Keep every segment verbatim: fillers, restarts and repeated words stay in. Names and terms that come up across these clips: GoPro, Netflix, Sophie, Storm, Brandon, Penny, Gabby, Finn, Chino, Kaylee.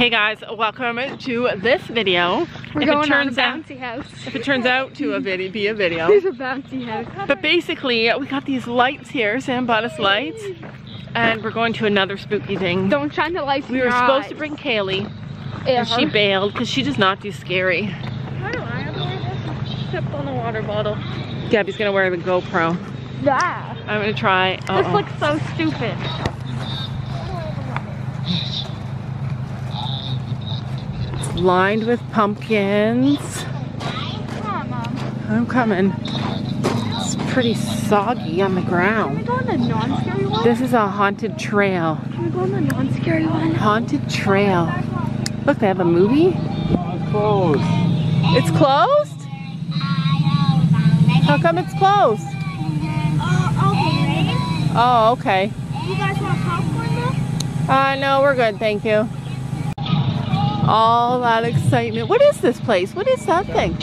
Hey guys, welcome to this video. We're if going it turns on a bouncy out, house. If it turns out to a video, be a video. There's a bouncy house. But basically, we got these lights here, Sam bought us lights. And we're going to another spooky thing. Don't shine the lights. We were supposed eyes. to bring Kaylee, and she bailed because she does not do scary. I don't know, I don't know. She stepped on the water bottle. Gabby's gonna wear the GoPro. Yeah. I'm gonna try. Uh-oh. This looks so stupid. Lined with pumpkins. Come on, Mom. I'm coming. It's pretty soggy on the ground. Can we go on the non-scary one? This is a haunted trail. Can we go on the non-scary one? Haunted trail. Look, they have a movie. It's closed. It's closed? How come it's closed? Oh, okay. You guys want popcorn though? Uh, no, we're good, thank you. All that excitement. What is this place? What is that thing?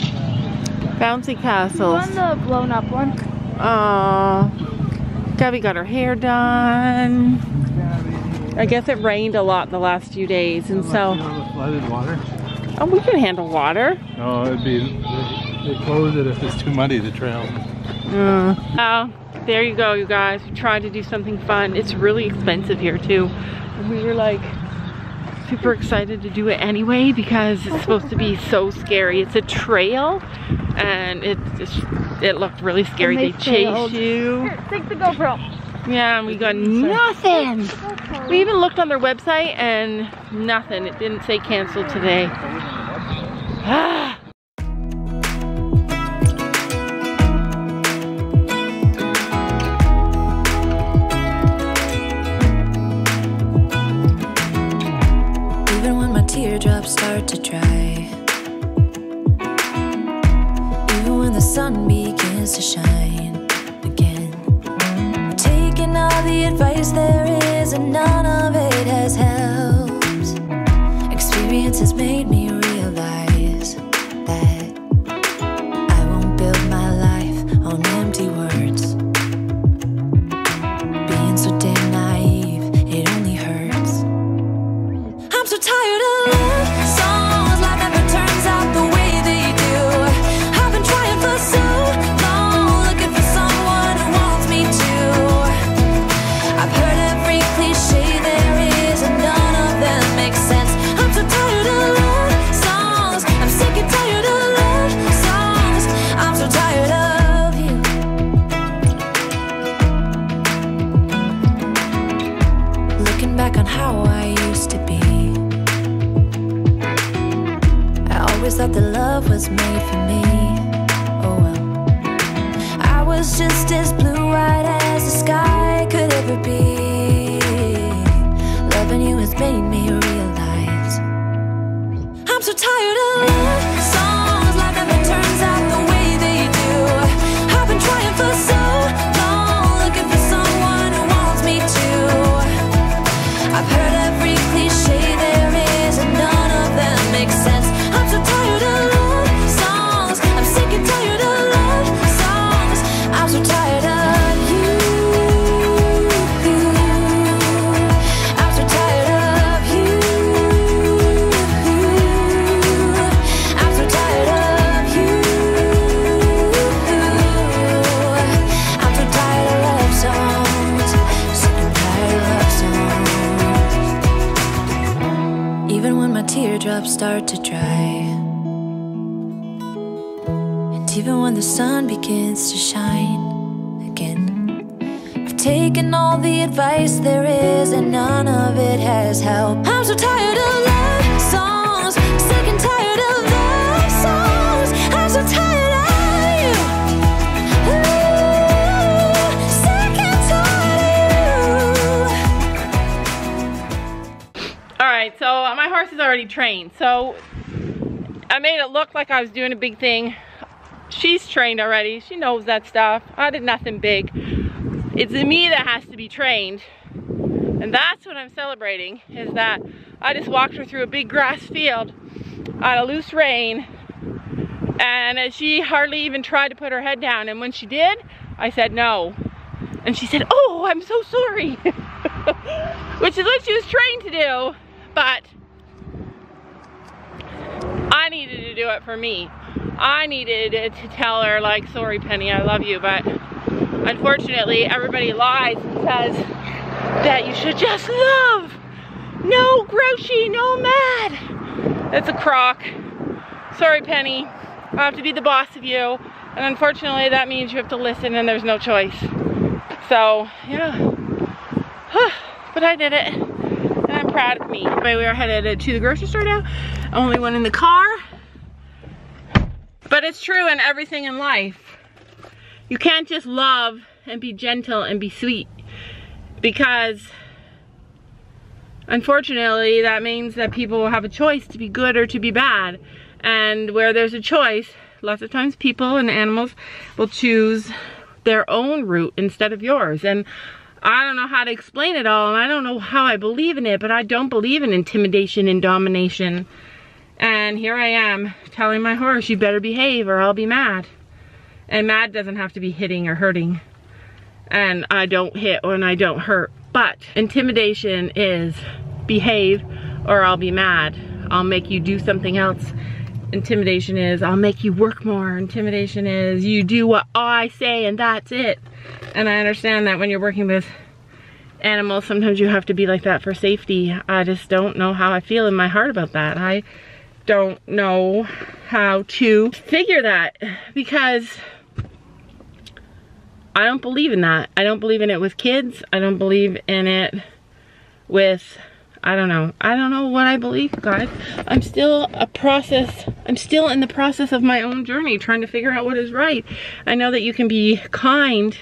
Bouncy castles. You want the blown up one? Aww. Gabby got her hair done. I guess it rained a lot the last few days, and so. Flooded water. Oh, we can handle water. No, it'd be. They close it if it's too muddy. The trail. Uh, well, there you go, you guys. We tried to do something fun. It's really expensive here too. We were like. Super excited to do it anyway because it's supposed to be so scary. It's a trail and it it looked really scary. They, they chase you. Here, take the GoPro. Yeah, and we got nothing. We even looked on their website and nothing. It didn't say canceled today. Ah. Teardrops start to dry, even when the sun begins to shine again. I'm taking all the advice there is, and none of it has helped. Experience has made me realize that I won't build my life on empty words. Being so damn naive, it only hurts. I'm so tired of that the love was made for me. Oh well, I was just as blue-eyed as the sky could ever be. Loving you has made me realize I'm so tired of love songs like never turns out the way they do. I've been trying for so long, looking for someone who wants me to. I've heard every cliche there is, and none of them make sense. I'm so tired of love songs. I'm sick and tired of love songs. I'm so tired of you. I'm so tired of you. I'm so tired of you. I'm so tired of love songs. Sick and tired of love songs. Even when my teardrops start to dry, even when the sun begins to shine again, I've taken all the advice there is, and none of it has helped. I'm so tired of love songs, sick and tired of love songs. I'm so tired of you. Ooh, sick and tired of you. All right, so my horse is already trained, so I made it look like I was doing a big thing. She's trained already. She knows that stuff. I did nothing big. It's me that has to be trained. And that's what I'm celebrating, is that I just walked her through a big grass field on a loose rein, and she hardly even tried to put her head down. And when she did, I said no. And she said, "Oh, I'm so sorry." Which is what she was trained to do, but needed to do it for me. I needed to tell her, like, sorry, Penny, I love you, but unfortunately, everybody lies and says that you should just love. No grouchy, no mad. That's a crock. Sorry, Penny. I have to be the boss of you. And unfortunately, that means you have to listen and there's no choice. So, yeah. But I did it. And I'm proud of me. Anyway, we are headed to the grocery store now. Only one in the car. But it's true in everything in life. You can't just love and be gentle and be sweet. Because unfortunately, that means that people have a choice to be good or to be bad. And where there's a choice, lots of times people and animals will choose their own route instead of yours. And I don't know how to explain it all, and I don't know how I believe in it, but I don't believe in intimidation and domination. And here I am telling my horse, you better behave or I'll be mad. And mad doesn't have to be hitting or hurting. And I don't hit and I don't hurt. But intimidation is behave or I'll be mad. I'll make you do something else. Intimidation is I'll make you work more. Intimidation is you do what I say and that's it. And I understand that when you're working with animals, sometimes you have to be like that for safety. I just don't know how I feel in my heart about that. I don't know how to figure that because I don't believe in that. I don't believe in it with kids. I don't believe in it with, I don't know. I don't know what I believe, guys. I'm still a process. I'm still in the process of my own journey, trying to figure out what is right. I know that you can be kind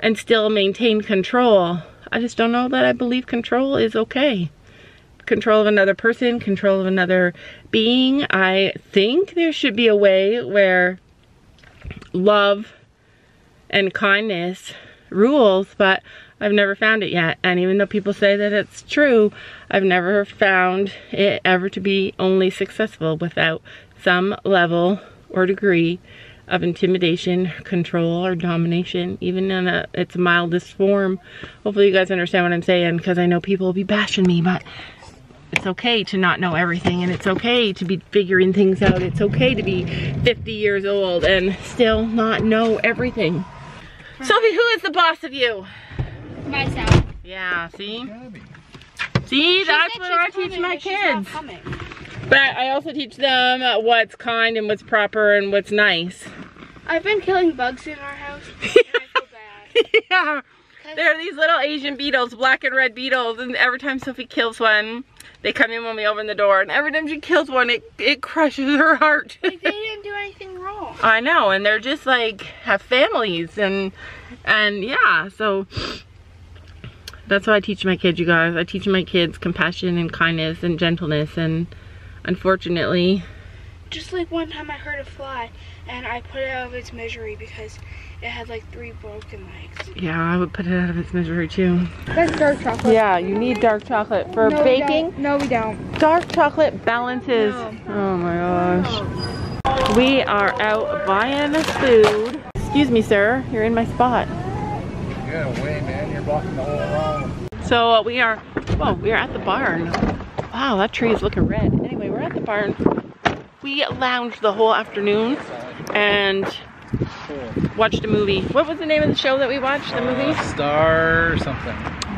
and still maintain control. I just don't know that I believe control is okay. Control of another person, control of another being. I think there should be a way where love and kindness rules, but I've never found it yet. And even though people say that it's true, I've never found it ever to be only successful without some level or degree of intimidation, control, or domination, even in a, its mildest form. Hopefully you guys understand what I'm saying, because I know people will be bashing me, but it's okay to not know everything, and it's okay to be figuring things out. It's okay to be fifty years old and still not know everything. Right. Sophie, who is the boss of you? Myself. Yeah, see? Gabby. See, she that's what I coming, teach my kids. But I also teach them what's kind and what's proper and what's nice. I've been killing bugs in our house, and I feel bad. Yeah. There are these little Asian beetles, black and red beetles, and every time Sophie kills one, they come in when we open the door, and every time she kills one, it, it crushes her heart. Like, they didn't do anything wrong. I know, and they're just like, have families, and, and yeah, so that's why I teach my kids, you guys. I teach my kids compassion and kindness and gentleness, and unfortunately, just like one time I heard a fly, and I put it out of its misery because it had like three broken legs. Yeah, I would put it out of its misery too. That's dark chocolate. Yeah, you need dark chocolate for no, baking. We no, we don't. Dark chocolate balances. No. Oh my gosh. No. We are out buying food. Excuse me, sir. You're in my spot. Get away, man. You're blocking the whole road. So uh, we are, whoa, we are at the barn. Wow, that tree is looking red. Anyway, we're at the barn. We lounged the whole afternoon and watched a movie. What was the name of the show that we watched, the movie? Uh, Star something.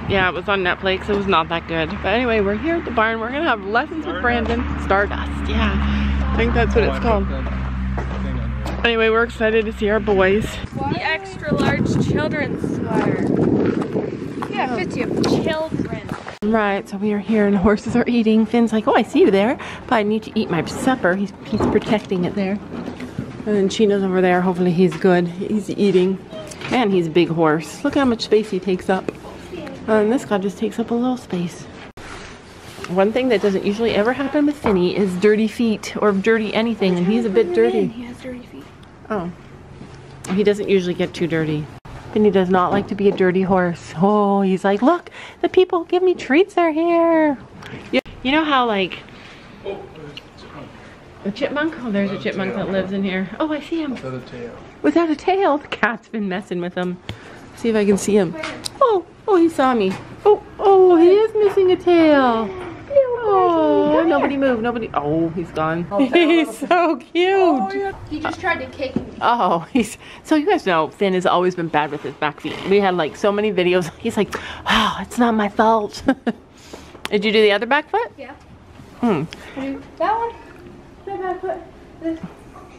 Yeah, it was on Netflix. It was not that good. But anyway, we're here at the barn. We're gonna have lessons Stardust. with Brandon. Stardust, yeah. I think that's what oh, it's I called. Anyway, we're excited to see our boys. The extra large children's sweater. Yeah, fifty of children. Right, so we are here and the horses are eating. Finn's like, oh, I see you there, but I need to eat my supper. He's, he's protecting it there. And then Chino's over there. Hopefully he's good. He's eating. And he's a big horse. Look how much space he takes up. And this guy just takes up a little space. One thing that doesn't usually ever happen with Finny is dirty feet or dirty anything. And he's a bit dirty. He has dirty feet. Oh. He doesn't usually get too dirty. And he does not like to be a dirty horse. Oh, he's like, look, the people give me treats are here. You know how like a chipmunk? Oh, there's a chipmunk that lives in here. Oh, I see him. Without a tail. Without a tail. The cat's been messing with him. See if I can see him. Oh, oh, he saw me. Oh, oh, he is missing a tail. Oh, nobody move, nobody. Oh, he's gone. He's so cute. Oh, yeah. He just tried to kick me. Oh, he's, so you guys know Finn has always been bad with his back feet. We had like so many videos. He's like, oh, it's not my fault. Did you do the other back foot? Yeah. Hmm. That one, that back foot, this,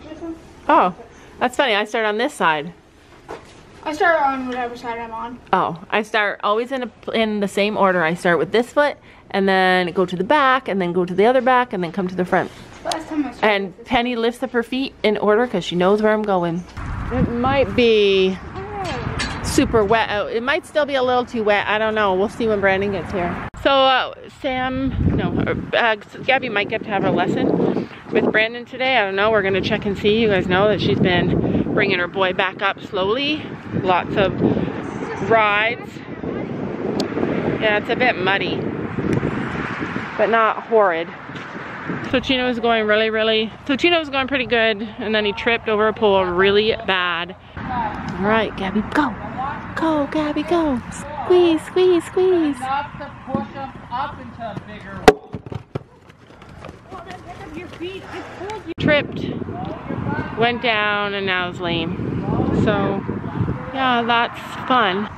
this one. Oh, that's funny. I start on this side. I start on whatever side I'm on. Oh, I start always in a, in the same order. I start with this foot, and then go to the back, and then go to the other back, and then come to the front. Last time I started and Penny lifts up her feet in order because she knows where I'm going. It might be super wet out. It might still be a little too wet. I don't know. We'll see when Brandon gets here. So uh, Sam, no, uh, Gabby might get to have a lesson with Brandon today. I don't know. We're gonna check and see. You guys know that she's been bringing her boy back up slowly. Lots of rides. Yeah, it's a bit muddy, but not horrid. So Chino was going really, really, so Chino was going pretty good, and then he tripped over a pole really bad. All right, Gabby, go. Go, Gabby, go. Squeeze, squeeze, squeeze. Not to push them up into a bigger wall. Well, then pick up your feet. I told you. Tripped, went down, and now is lame. So, yeah, that's fun.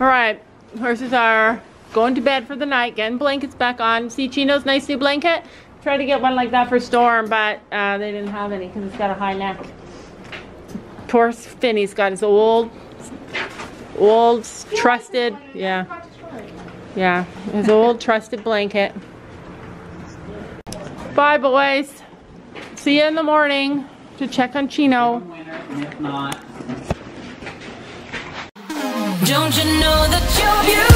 All right, horses are going to bed for the night, getting blankets back on. See Chino's nice new blanket? Tried to get one like that for Storm, but uh, they didn't have any because it's got a high neck. Poor Finny's got his old, old yeah, trusted, yeah. Yeah, his old trusted blanket. Bye, boys. See you in the morning to check on Chino. Don't you know that you're beautiful?